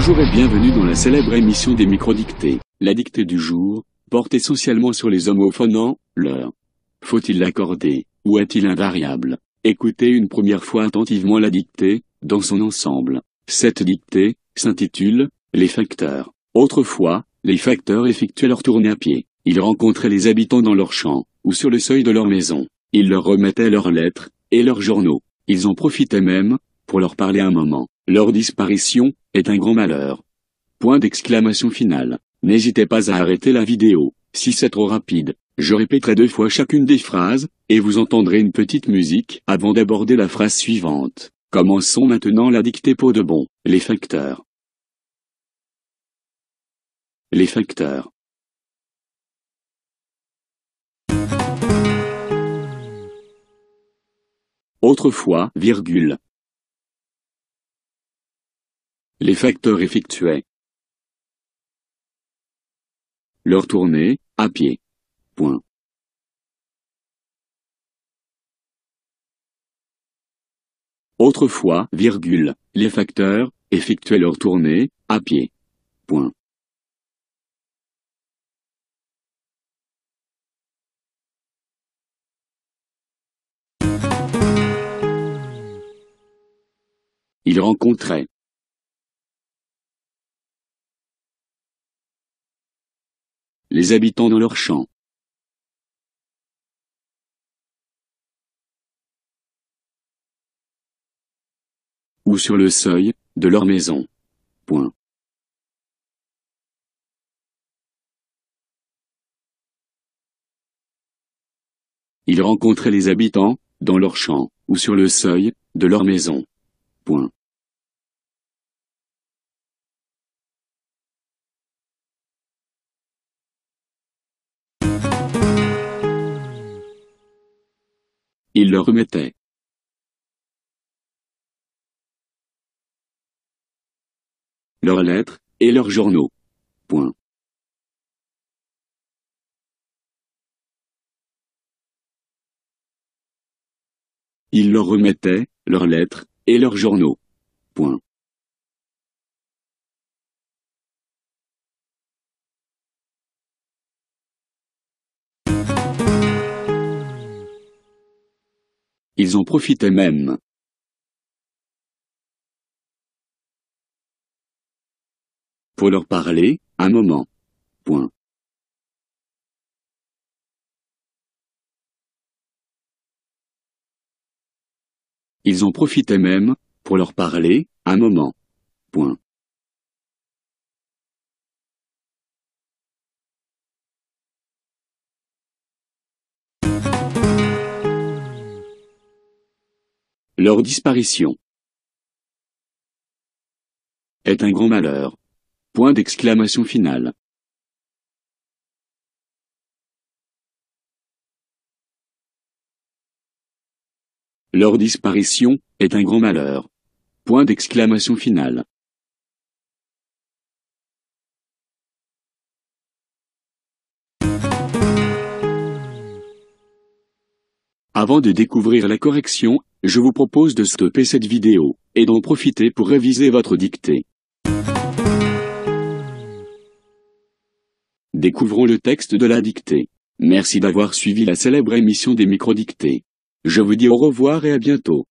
Bonjour et bienvenue dans la célèbre émission des microdictées. La dictée du jour porte essentiellement sur les homophonants, leur. Faut-il l'accorder, ou est-il invariable? Écoutez une première fois attentivement la dictée, dans son ensemble. Cette dictée s'intitule « Les facteurs ». Autrefois, les facteurs effectuaient leur tournée à pied. Ils rencontraient les habitants dans leurs champs, ou sur le seuil de leur maison. Ils leur remettaient leurs lettres, et leurs journaux. Ils en profitaient même, pour leur parler un moment. Leur disparition est un grand malheur. Point d'exclamation finale. N'hésitez pas à arrêter la vidéo, si c'est trop rapide. Je répéterai 2 fois chacune des phrases, et vous entendrez une petite musique avant d'aborder la phrase suivante. Commençons maintenant la dictée pour de bon. Les facteurs. Les facteurs. Autrefois, virgule. Les facteurs effectuaient leur tournée à pied. Point. Autrefois, virgule, les facteurs effectuaient leur tournée à pied. Point. Ils rencontraient les habitants dans leurs champs. Ou sur le seuil de leur maison. Point. Ils rencontraient les habitants dans leurs champs ou sur le seuil de leur maison. Point. Ils leur remettaient leurs lettres et leurs journaux. Point. Ils leur remettaient leurs lettres et leurs journaux. Point. Ils en profitaient même pour leur parler un moment. Point. Ils en profitaient même pour leur parler un moment. Point. Leur disparition est un grand malheur. Point d'exclamation finale. Leur disparition est un grand malheur. Point d'exclamation finale. Avant de découvrir la correction, je vous propose de stopper cette vidéo, et d'en profiter pour réviser votre dictée. Découvrons le texte de la dictée. Merci d'avoir suivi la célèbre émission des microdictées. Je vous dis au revoir et à bientôt.